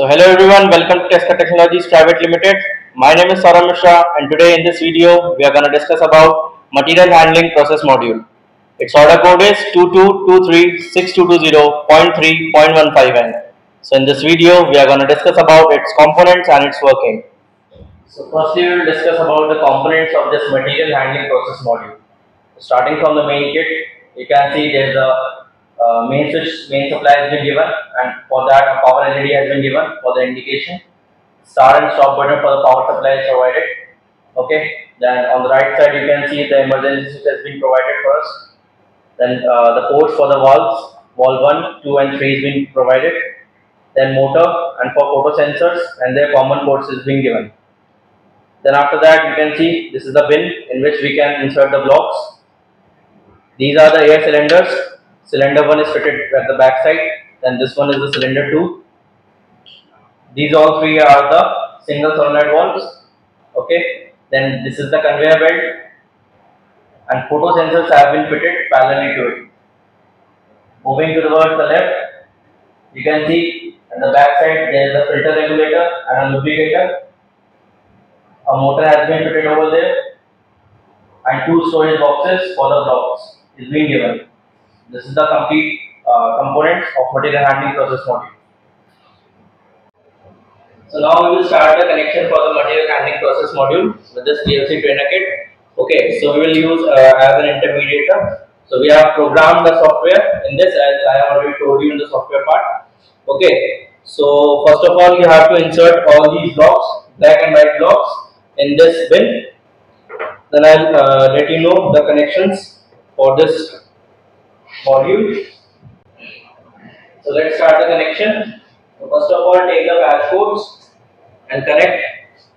So hello everyone, welcome to Tesca Technologies Private Limited. My name is Saurabh Mishra, and today in this video we are going to discuss about Material Handling Process Module. Its order code is 22236220.3.15N. So in this video we are going to discuss about its components and its working. So firstly we will discuss about the components of this Material Handling Process Module. Starting from the main kit, you can see there is a main switch, main supply has been given, and for that a power LED has been given for the indication. Start and stop button for the power supply is provided. Okay, then on the right side you can see the emergency switch has been provided for us. Then the ports for the valves, valve 1, 2 and 3 is being provided. Then motor and for photo sensors and their common ports is being given. Then after that you can see this is the bin in which we can insert the blocks. These are the air cylinders. Cylinder 1 is fitted at the back side, then this one is the cylinder 2. These all three are the single solenoid valves. Okay, then this is the conveyor belt, and photo sensors have been fitted parallelly to it. Moving towards the left, you can see at the back side there is a filter regulator and a lubricator. A motor has been fitted over there, and two storage boxes for the blocks is being given. This is the complete components of Material Handling Process Module. So now we will start the connection for the Material Handling Process Module with this PLC trainer kit. Okay, so we will use as an intermediator. So we have programmed the software in this, as I have already told you in the software part. Okay, so first of all you have to insert all these blocks, black and white blocks, in this bin. Then I will let you know the connections for this module. So let's start the connection. So first of all, take the patch codes and connect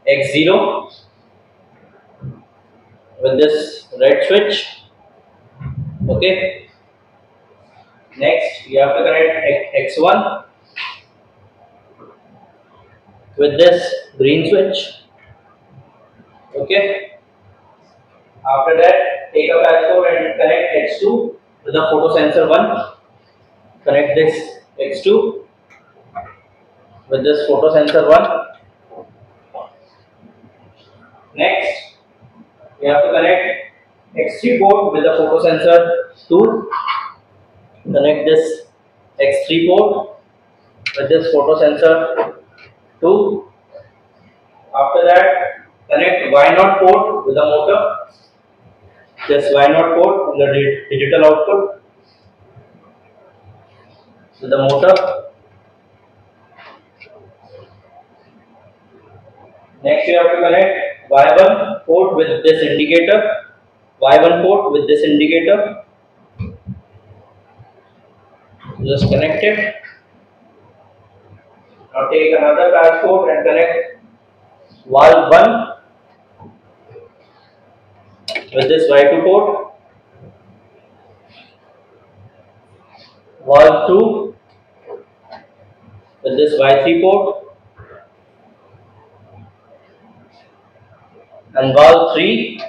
X0 with this red switch. Okay. Next, you have to connect X1 with this green switch. Okay. After that, take a patch code and connect X2 with the photo sensor 1, connect this X2 with this photo sensor 1. Next, you have to connect X3 port with the photo sensor 2, connect this X3 port with this photo sensor 2. After that, connect Y0 port with the motor. This Y0 port in the digital output to the motor. Next, you have to connect Y1 port with this indicator, Just connect it. Now take another patch cord and connect valve 1 with this Y2 port, valve 2 with this Y3 port, and valve 3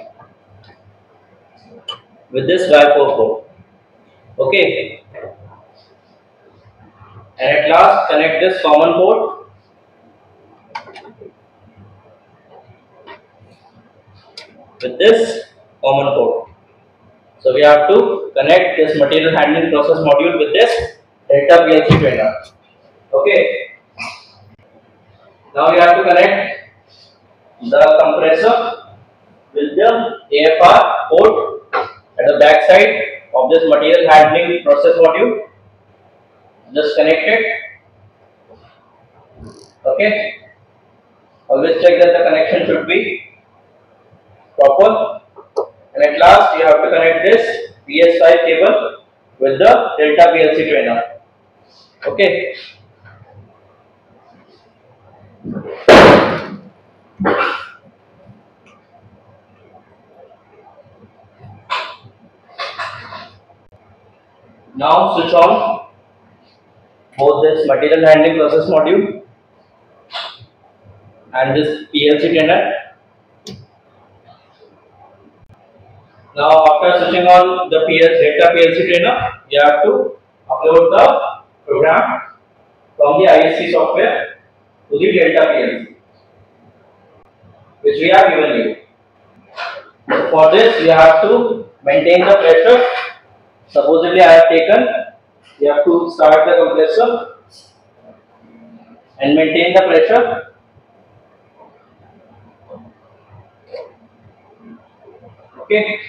with this Y4 port. Okay, and at last connect this common port with this common port. So we have to connect this Material Handling Process Module with this Delta PLC trainer. Okay. Now we have to connect the compressor with the AFR port at the back side of this Material Handling Process Module. Just connect it. Okay. Always check that the connection should be proper. And at last, you have to connect this PS5 cable with the Delta PLC trainer. Okay. Now switch on both this Material Handling Process Module and this PLC trainer. Now, after switching on the Delta PLC trainer, you have to upload the program from the ISP software to the Delta PLC, which we have given you. For this, you have to maintain the pressure. Supposedly, I have taken. You have to start the compressor and maintain the pressure. Okay.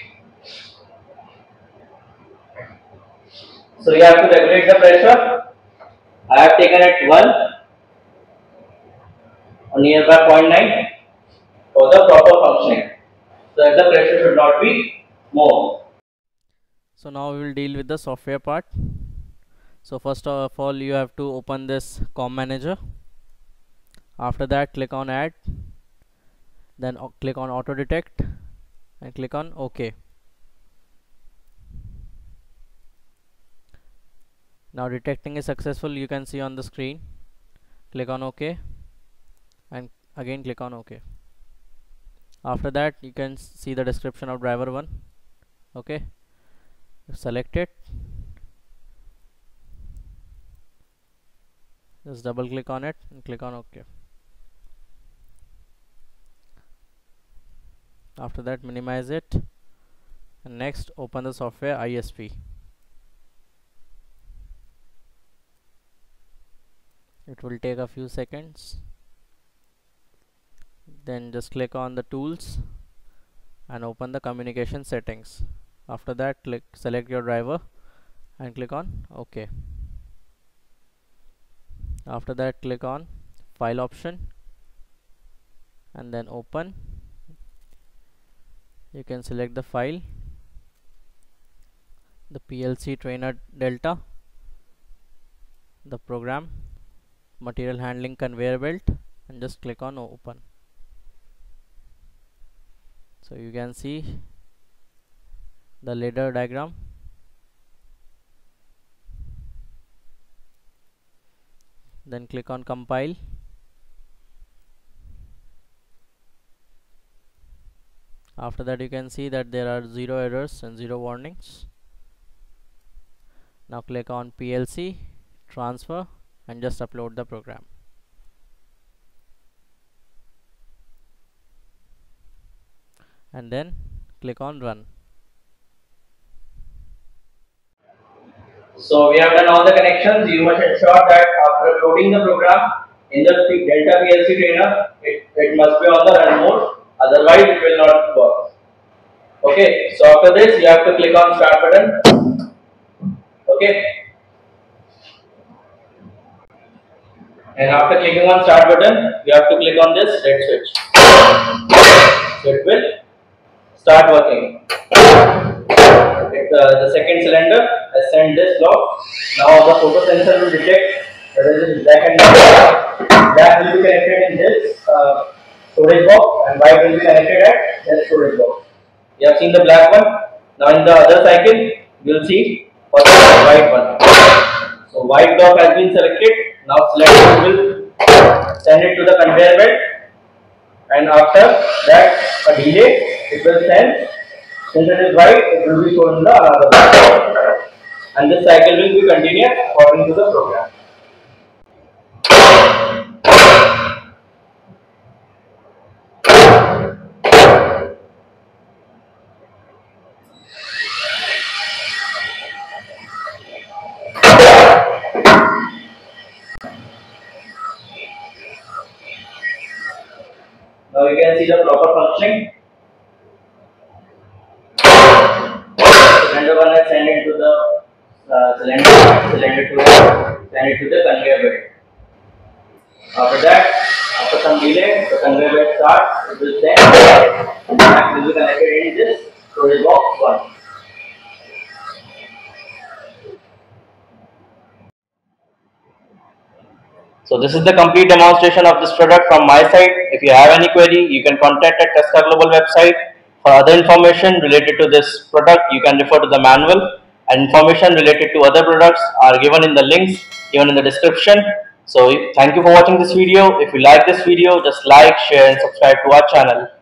So you have to regulate the pressure. I have taken at 1 or nearby 0.9 for the proper functioning, so that the pressure should not be more. So now we will deal with the software part. So first of all, you have to open this COM manager. After that, click on add, then click on auto detect and click on OK. Now detecting is successful, you can see on the screen. Click on OK and again click on OK. After that, you can see the description of driver 1. OK, select it, just double click on it and click on OK. After that, minimize it and next open the software ISP. It will take a few seconds. Then just click on the tools and open the communication settings. After that, select your driver and click on OK. After that, click on file option and then open. You can select the file, the PLC trainer Delta, the program material handling conveyor belt, and just click on open. So you can see the ladder diagram. Then click on compile. After that, you can see that there are 0 errors and 0 warnings. Now click on PLC transfer and just upload the program. And then click on run. So we have done all the connections. You must ensure that after loading the program in the Delta PLC trainer, it must be on the run mode. Otherwise, it will not work. Okay, so after this, you have to click on start button. Okay, and after clicking on start button, you have to click on this red switch. So it will start working. The second cylinder has sent this block. Now the photo sensor will detect that it is black and white. Black will be connected in this storage box and white will be connected at the storage box. You have seen the black one. Now in the other cycle, you will see for the white one. So white block has been selected. Now select will send it to the conveyor belt, and after that a delay it will send. Since it is white, it will be shown in the another block. And this cycle will be continued according to the program. Now you can see the proper functioning. Cylinder 1 has sent it to the cylinder 2 send it to the conveyor belt. After that, after some delay, the conveyor belt starts. It will send and that will be connected in this storage box 1. So this is the complete demonstration of this product from my side. If you have any query, you can contact at Tesca Global website. For other information related to this product, you can refer to the manual, and information related to other products are given in the links given in the description. So thank you for watching this video. If you like this video, just like, share and subscribe to our channel.